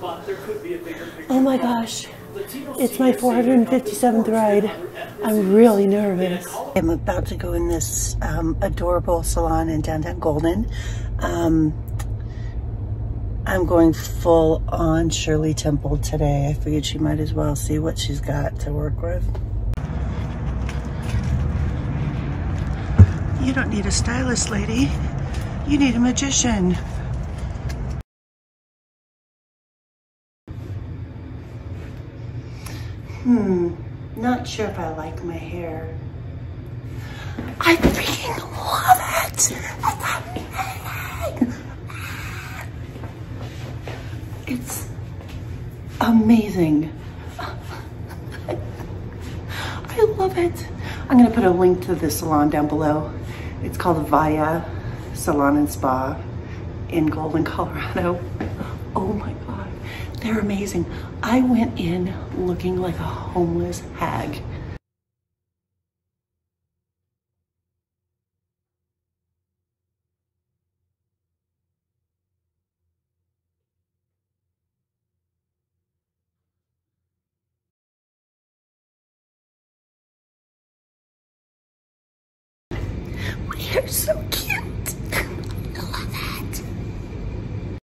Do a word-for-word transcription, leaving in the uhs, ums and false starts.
But there could be a bigger picture. Oh my gosh. It's my four hundred fifty-seventh ride. I'm really nervous. I'm about to go in this um, adorable salon in downtown Golden. Um, I'm going full on Shirley Temple today. I figured she might as well see what she's got to work with. You don't need a stylist, lady. You need a magician. Hmm, not sure if I like my hair. I freaking love it! I love it! I love it. It's amazing. I love it. I'm gonna put a link to the salon down below. It's called Vaia Salon and Spa in Golden, Colorado. Oh my God, they're amazing. I went in looking like a homeless hag. You're so cute.